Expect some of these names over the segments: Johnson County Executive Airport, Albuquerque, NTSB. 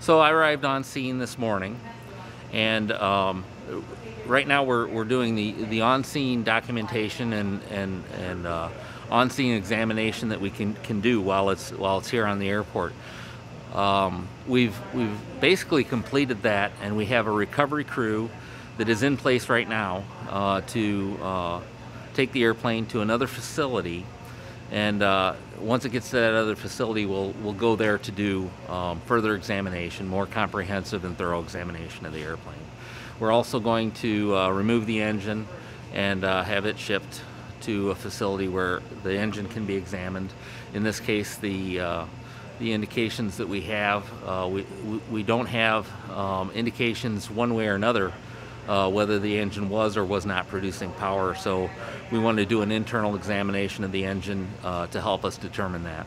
So I arrived on scene this morning, and right now we're doing the on-scene documentation and on-scene examination that we can do while it's here on the airport. We've basically completed that, and we have a recovery crew that is in place right now to take the airplane to another facility, and once it gets to that other facility, we'll go there to do further examination, more comprehensive and thorough examination of the airplane. We're also going to remove the engine and have it shipped to a facility where the engine can be examined. In this case, the indications that we have, we don't have indications one way or another whether the engine was or was not producing power, so we want to do an internal examination of the engine to help us determine that.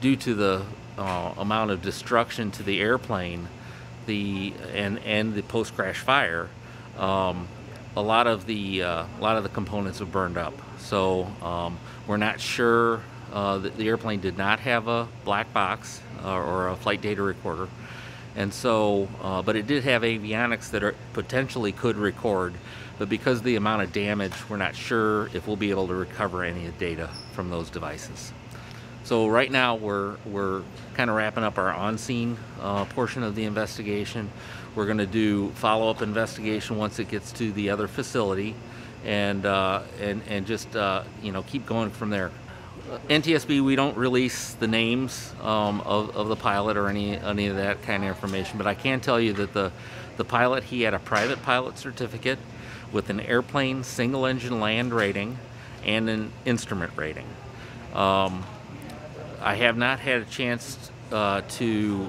Due to the amount of destruction to the airplane, and the post-crash fire, a lot of the components have burned up. So we're not sure that the airplane did not have a black box or a flight data recorder, and so but it did have avionics that are potentially could record, but because of the amount of damage, we're not sure if we'll be able to recover any of the data from those devices. So right now we're kind of wrapping up our on-scene portion of the investigation. We're going to do follow-up investigation once it gets to the other facility, and just you know, keep going from there. NTSB, we don't release the names of the pilot or any of that kind of information, but I can tell you that the pilot, he had a private pilot certificate with an airplane single engine land rating and an instrument rating. I have not had a chance to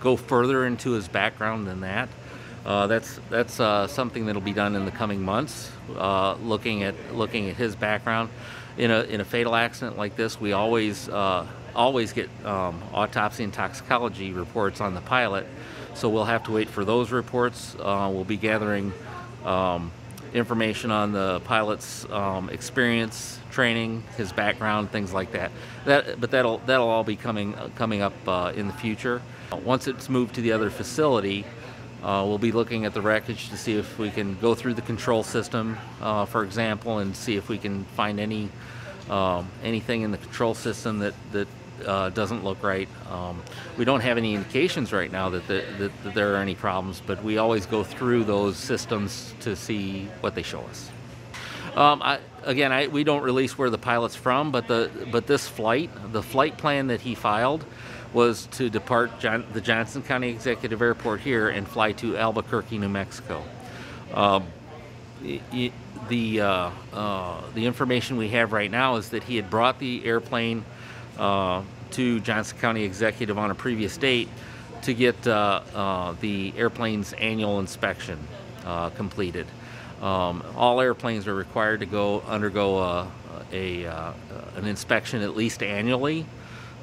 go further into his background than that. That's something that'll be done in the coming months, looking at his background. In a fatal accident like this, we always get autopsy and toxicology reports on the pilot, so we'll have to wait for those reports. We'll be gathering information on the pilot's experience, training, his background, things like that. But that'll all be coming up in the future. Once it's moved to the other facility, we'll be looking at the wreckage to see if we can go through the control system, for example, and see if we can find anything in the control system that doesn't look right. We don't have any indications right now that there are any problems, but we always go through those systems to see what they show us. We don't release where the pilot's from, but this flight, the flight plan that he filed, was to depart the Johnson County Executive Airport here and fly to Albuquerque, New Mexico. The information we have right now is that he had brought the airplane to Johnson County Executive on a previous date to get the airplane's annual inspection completed. All airplanes are required to undergo an inspection at least annually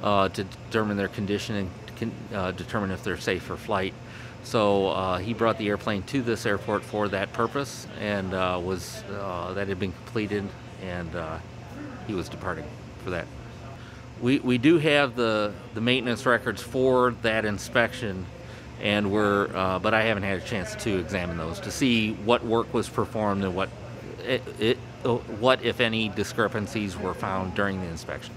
to determine their condition and determine if they're safe for flight. So he brought the airplane to this airport for that purpose, and that had been completed, and he was departing for that. We do have the maintenance records for that inspection, and but I haven't had a chance to examine those to see what work was performed and what if any discrepancies were found during the inspection.